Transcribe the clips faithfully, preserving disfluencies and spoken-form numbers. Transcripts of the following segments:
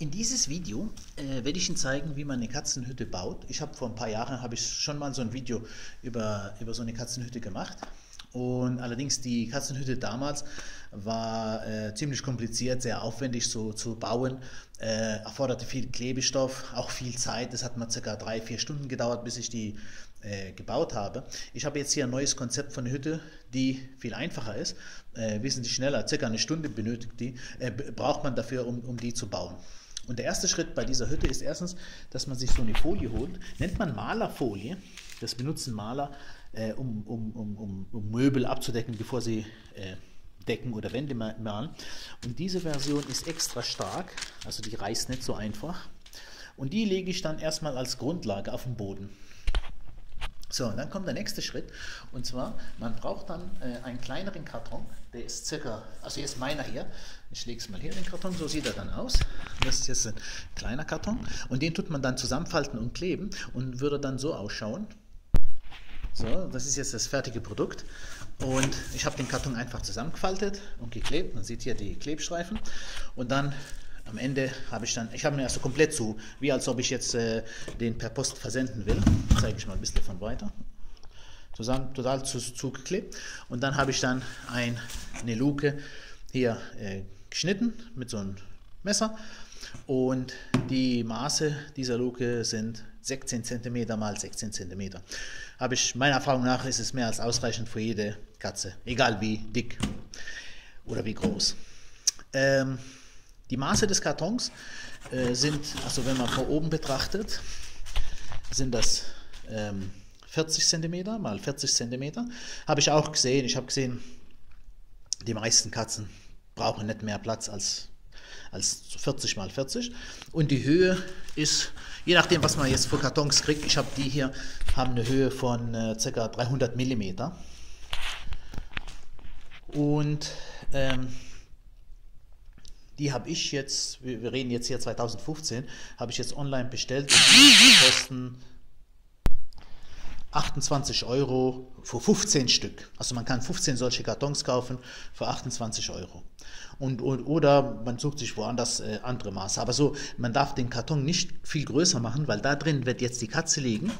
In dieses Video äh, werde ich Ihnen zeigen, wie man eine Katzenhütte baut. Ich habe vor ein paar Jahren habe ich schon mal so ein Video über, über so eine Katzenhütte gemacht. Und allerdings die Katzenhütte damals war äh, ziemlich kompliziert, sehr aufwendig so zu bauen, äh, erforderte viel Klebestoff, auch viel Zeit. Das hat mal circa drei, vier Stunden gedauert, bis ich die äh, gebaut habe. Ich habe jetzt hier ein neues Konzept von Hütte, die viel einfacher ist, äh, wesentlich schneller. Circa eine Stunde benötigt die, äh, braucht man dafür, um, um die zu bauen. Und der erste Schritt bei dieser Hütte ist erstens, dass man sich so eine Folie holt, nennt man Malerfolie. Das benutzen Maler, äh, um, um, um, um Möbel abzudecken, bevor sie äh, Decken oder Wände malen. Und diese Version ist extra stark, also die reißt nicht so einfach. Und die lege ich dann erstmal als Grundlage auf den Boden. So, und dann kommt der nächste Schritt, und zwar, man braucht dann äh, einen kleineren Karton, der ist circa, also jetzt meiner hier, ich lege es mal hier in den Karton, so sieht er dann aus, das ist jetzt ein kleiner Karton, und den tut man dann zusammenfalten und kleben und würde dann so ausschauen. So, das ist jetzt das fertige Produkt, und ich habe den Karton einfach zusammengefaltet und geklebt, man sieht hier die Klebstreifen, und dann am Ende habe ich dann, ich habe mir also komplett so, wie als ob ich jetzt äh, den per Post versenden will. Zeige ich mal ein bisschen von weiter. Zusammen, total zugeklebt. Und dann habe ich dann ein, eine Luke hier äh, geschnitten mit so einem Messer. Und die Maße dieser Luke sind sechzehn Zentimeter mal sechzehn Zentimeter. Habe ich, meiner Erfahrung nach ist es mehr als ausreichend für jede Katze, egal wie dick oder wie groß. Ähm, Die Maße des Kartons äh, sind, also wenn man von oben betrachtet, sind das ähm, vierzig Zentimeter mal vierzig Zentimeter. Habe ich auch gesehen. Ich habe gesehen, die meisten Katzen brauchen nicht mehr Platz als, als vierzig mal vierzig. Und die Höhe ist, je nachdem, was man jetzt für Kartons kriegt, ich habe die hier, haben eine Höhe von äh, ca. dreihundert Millimeter. Und ähm, die habe ich jetzt, wir reden jetzt hier zweitausendfünfzehn, habe ich jetzt online bestellt. Die kosten achtundzwanzig Euro für fünfzehn Stück. Also man kann fünfzehn solche Kartons kaufen für achtundzwanzig Euro. Und, und, oder man sucht sich woanders äh, andere Maße. Aber so, man darf den Karton nicht viel größer machen, weil da drin wird jetzt die Katze liegen.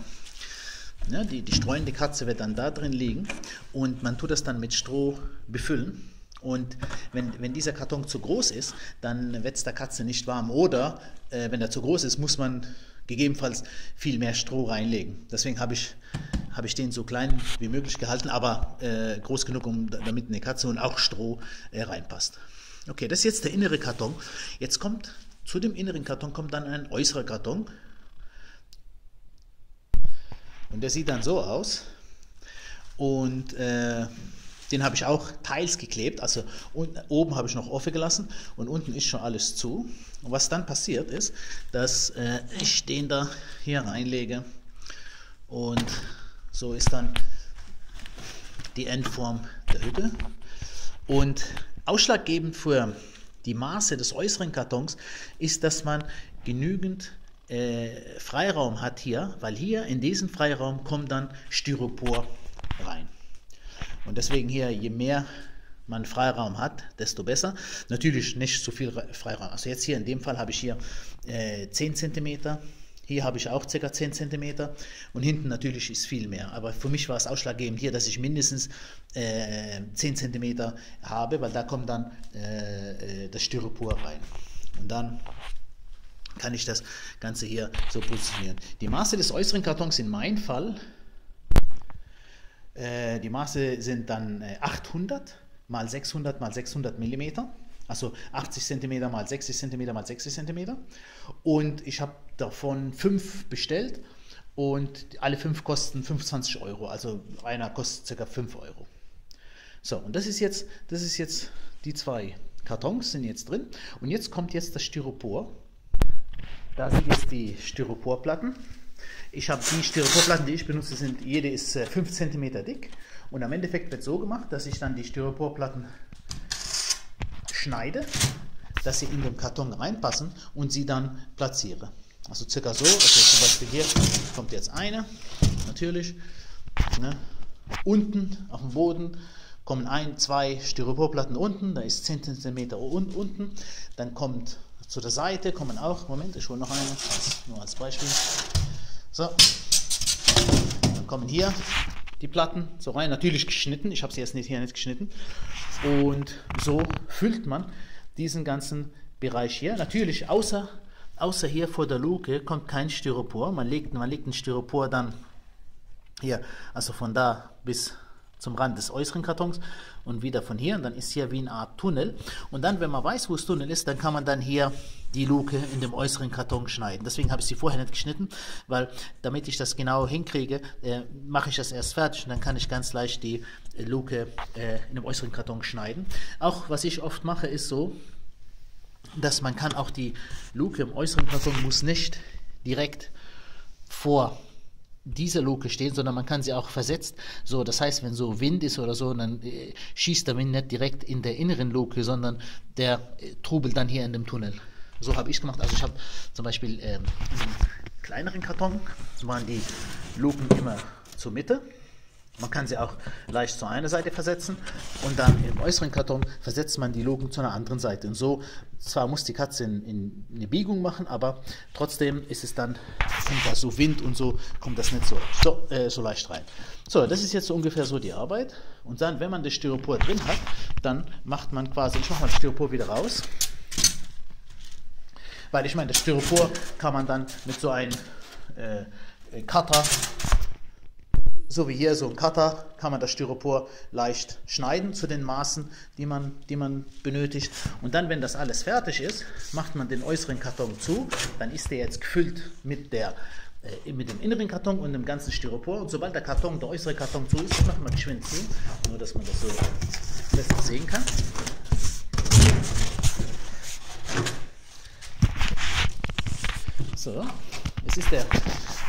Ja, die, die streunende Katze wird dann da drin liegen. Und man tut das dann mit Stroh befüllen. Und wenn, wenn dieser Karton zu groß ist, dann wird es der Katze nicht warm. Oder äh, wenn er zu groß ist, muss man gegebenenfalls viel mehr Stroh reinlegen. Deswegen habe ich, hab ich den so klein wie möglich gehalten, aber äh, groß genug, um, damit eine Katze und auch Stroh äh, reinpasst. Okay, das ist jetzt der innere Karton. Jetzt kommt zu dem inneren Karton kommt dann ein äußerer Karton. Und der sieht dann so aus. Und äh, den habe ich auch teils geklebt, also unten, oben habe ich noch offen gelassen und unten ist schon alles zu. Und was dann passiert ist, dass äh, ich den da hier reinlege und so ist dann die Endform der Hütte. Und ausschlaggebend für die Maße des äußeren Kartons ist, dass man genügend äh, Freiraum hat hier, weil hier in diesem Freiraum kommt dann Styropor rein. Und deswegen hier, je mehr man Freiraum hat, desto besser. Natürlich nicht so viel Freiraum. Also jetzt hier in dem Fall habe ich hier äh, zehn Zentimeter. Hier habe ich auch ca. zehn Zentimeter. Und hinten natürlich ist viel mehr. Aber für mich war es ausschlaggebend hier, dass ich mindestens äh, zehn Zentimeter habe, weil da kommt dann äh, das Styropor rein. Und dann kann ich das Ganze hier so positionieren. Die Maße des äußeren Kartons in meinem Fall... Die Maße sind dann achthundert mal sechshundert mal sechshundert Millimeter, also achtzig Zentimeter mal sechzig Zentimeter mal sechzig Zentimeter. Und ich habe davon fünf bestellt und alle fünf kosten fünfundzwanzig Euro, also einer kostet ca. fünf Euro. So, und das ist jetzt, das ist jetzt die zwei Kartons sind jetzt drin. Und jetzt kommt jetzt das Styropor. Da sind jetzt die Styroporplatten. Ich habe die Styroporplatten, die ich benutze, sind, jede ist äh, fünf Zentimeter dick. Und am Endeffekt wird so gemacht, dass ich dann die Styroporplatten schneide, dass sie in den Karton reinpassen und sie dann platziere. Also circa so, also zum Beispiel hier kommt jetzt eine, natürlich, ne? Unten auf dem Boden kommen ein, zwei Styroporplatten unten, da ist zehn Zentimeter un unten, dann kommt zu der Seite kommen auch, Moment, ich hole noch eine, nur als Beispiel. So, dann kommen hier die Platten so rein, natürlich geschnitten, ich habe sie jetzt nicht, hier nicht geschnitten. Und so füllt man diesen ganzen Bereich hier. Natürlich, außer, außer hier vor der Luke kommt kein Styropor. Man legt, man legt den Styropor dann hier, also von da bis zum Rand des äußeren Kartons und wieder von hier. Und dann ist hier wie eine Art Tunnel. Und dann, wenn man weiß, wo das Tunnel ist, dann kann man dann hier die Luke in dem äußeren Karton schneiden. Deswegen habe ich sie vorher nicht geschnitten, weil damit ich das genau hinkriege, äh, mache ich das erst fertig und dann kann ich ganz leicht die äh, Luke äh, in dem äußeren Karton schneiden. Auch was ich oft mache, ist so, dass man kann auch die Luke im äußeren Karton muss nicht direkt vor diese Luke stehen, sondern man kann sie auch versetzt. So, das heißt, wenn so Wind ist oder so, dann äh, schießt der Wind nicht direkt in der inneren Luke, sondern der äh, trubelt dann hier in dem Tunnel. So habe ich gemacht. Also ich habe zum Beispiel ähm, diesen kleineren Karton, so waren die Luken immer zur Mitte. Man kann sie auch leicht zu einer Seite versetzen und dann im äußeren Karton versetzt man die Luken zu einer anderen Seite. Und so, zwar muss die Katze in, in eine Biegung machen, aber trotzdem ist es dann, kommt da so Wind und so, kommt das nicht so, so, äh, so leicht rein. So, das ist jetzt so ungefähr so die Arbeit. Und dann, wenn man das Styropor drin hat, dann macht man quasi, ich mache mal das Styropor wieder raus. Weil ich meine, das Styropor kann man dann mit so einem äh, Cutter, so wie hier so ein Cutter, kann man das Styropor leicht schneiden zu den Maßen, die man, die man benötigt. Und dann, wenn das alles fertig ist, macht man den äußeren Karton zu. Dann ist der jetzt gefüllt mit, der, äh, mit dem inneren Karton und dem ganzen Styropor. Und sobald der Karton, der äußere Karton zu ist, macht man geschwind zu, nur dass man das so besser sehen kann. So, jetzt ist der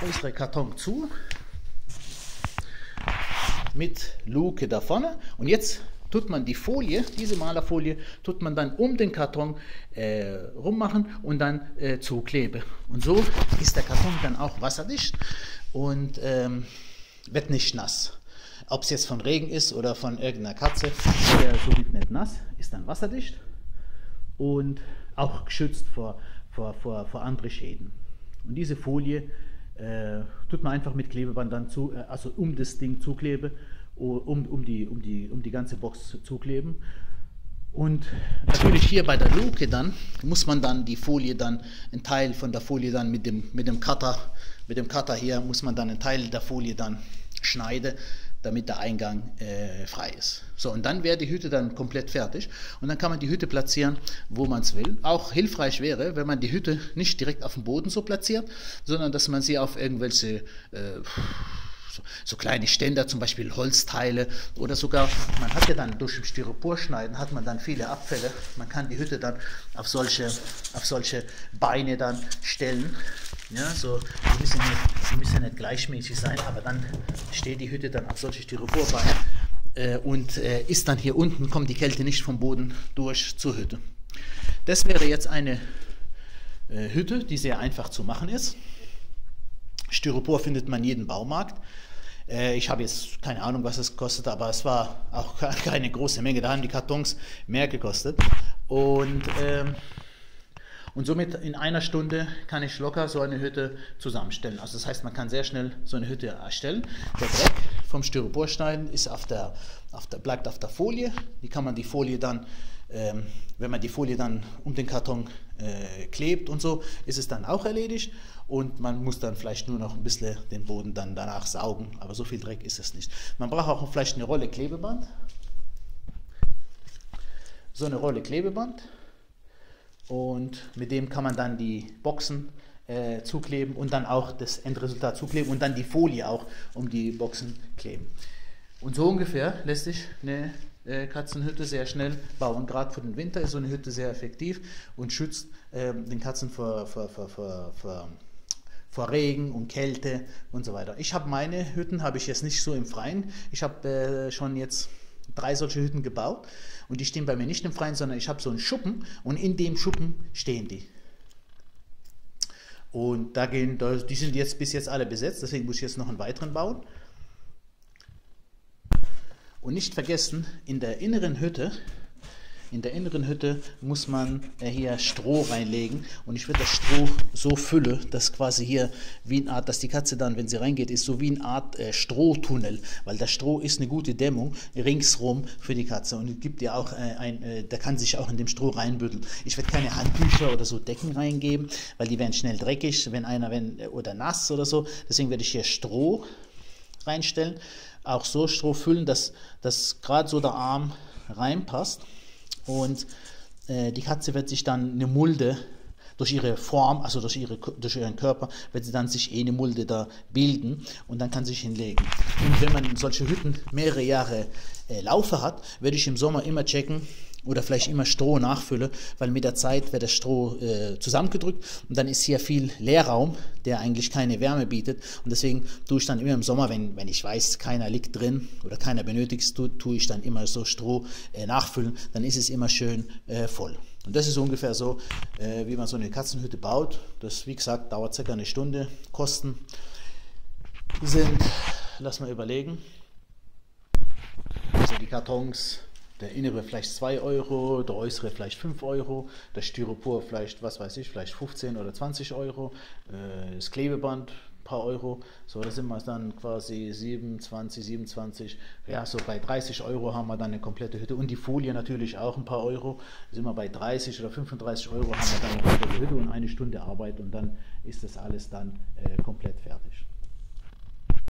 äußere Karton zu mit Luke da vorne und jetzt tut man die Folie, diese Malerfolie, tut man dann um den Karton äh, rummachen und dann äh, zuklebe. Und so ist der Karton dann auch wasserdicht und ähm, wird nicht nass. Ob es jetzt von Regen ist oder von irgendeiner Katze, der wird nicht nass, ist dann wasserdicht und auch geschützt vor, vor, vor, vor anderen Schäden. Und diese Folie Äh, tut man einfach mit Klebeband dann zu, äh, also um das Ding zuklebe, um, um, die, um, die, um die ganze Box zukleben. Und natürlich hier bei der Luke dann muss man dann die Folie dann, einen Teil von der Folie dann mit dem, mit dem Cutter, mit dem Cutter hier muss man dann einen Teil der Folie dann schneiden, damit der Eingang äh, frei ist. So, und dann wäre die Hütte dann komplett fertig und dann kann man die Hütte platzieren, wo man es will. Auch hilfreich wäre, wenn man die Hütte nicht direkt auf dem Boden so platziert, sondern dass man sie auf irgendwelche äh, so, so kleine Ständer, zum Beispiel Holzteile oder sogar, man hat ja dann durch den Styropor schneiden, hat man dann viele Abfälle. Man kann die Hütte dann auf solche, auf solche Beine dann stellen. Ja, so, die müssen nicht, die müssen nicht gleichmäßig sein, aber dann steht die Hütte dann auf solche Styroporbeinen äh, und äh, ist dann hier unten, kommt die Kälte nicht vom Boden durch zur Hütte. Das wäre jetzt eine äh, Hütte, die sehr einfach zu machen ist. Styropor findet man jeden Baumarkt. Äh, ich habe jetzt keine Ahnung, was es kostet, aber es war auch keine große Menge. Da haben die Kartons mehr gekostet. Und ähm, Und somit in einer Stunde kann ich locker so eine Hütte zusammenstellen. Also das heißt, man kann sehr schnell so eine Hütte erstellen. Der Dreck vom Styropor schneiden ist auf der, auf der, bleibt auf der Folie. Die kann man die Folie dann, ähm, wenn man die Folie dann um den Karton äh, klebt und so, ist es dann auch erledigt. Und man muss dann vielleicht nur noch ein bisschen den Boden dann danach saugen. Aber so viel Dreck ist es nicht. Man braucht auch vielleicht eine Rolle Klebeband. So eine Rolle Klebeband. Und mit dem kann man dann die Boxen äh, zukleben und dann auch das Endresultat zukleben und dann die Folie auch um die Boxen kleben. Und so ungefähr lässt sich eine äh, Katzenhütte sehr schnell bauen. Gerade für den Winter ist so eine Hütte sehr effektiv und schützt äh, den Katzen vor, vor, vor, vor, vor, vor Regen und Kälte und so weiter. Ich habe meine Hütten, habe ich jetzt nicht so im Freien. Ich habe äh, schon jetzt drei solche Hütten gebaut und die stehen bei mir nicht im Freien, sondern ich habe so einen Schuppen und in dem Schuppen stehen die. Und da gehen, die sind jetzt bis jetzt alle besetzt, deswegen muss ich jetzt noch einen weiteren bauen. Und nicht vergessen, in der inneren Hütte in der inneren Hütte muss man hier Stroh reinlegen und ich werde das Stroh so füllen, dass quasi hier wie eine Art, dass die Katze dann, wenn sie reingeht, ist so wie eine Art äh, Strohtunnel, weil das Stroh ist eine gute Dämmung ringsrum für die Katze und gibt ja auch äh, ein, äh, der kann sich auch in dem Stroh reinbütteln. Ich werde keine Handtücher oder so Decken reingeben, weil die werden schnell dreckig, wenn einer wenn oder nass oder so. Deswegen werde ich hier Stroh reinstellen, auch so Stroh füllen, dass das gerade so der Arm reinpasst und äh, die Katze wird sich dann eine Mulde durch ihre Form, also durch, ihre, durch ihren Körper, wird sie dann sich eh eine Mulde da bilden und dann kann sie sich hinlegen. Und wenn man in solche Hütten mehrere Jahre äh, Laufe hat, werde ich im Sommer immer checken oder vielleicht immer Stroh nachfülle, weil mit der Zeit wird das Stroh äh, zusammengedrückt und dann ist hier viel Leerraum, der eigentlich keine Wärme bietet und deswegen tue ich dann immer im Sommer, wenn, wenn ich weiß, keiner liegt drin oder keiner benötigt, tue, tue ich dann immer so Stroh äh, nachfüllen, dann ist es immer schön äh, voll. Und das ist ungefähr so, äh, wie man so eine Katzenhütte baut. Das, wie gesagt, dauert circa eine Stunde. Kosten sind, lass mal überlegen, also die Kartons, der innere vielleicht zwei Euro, der äußere vielleicht fünf Euro, das Styropor vielleicht, was weiß ich, vielleicht fünfzehn oder zwanzig Euro, äh, das Klebeband ein paar Euro, so da sind wir dann quasi siebenundzwanzig, siebenundzwanzig, ja so bei dreißig Euro haben wir dann eine komplette Hütte und die Folie natürlich auch ein paar Euro, da sind wir bei dreißig oder fünfunddreißig Euro haben wir dann eine komplette Hütte und eine Stunde Arbeit und dann ist das alles dann äh, komplett fertig.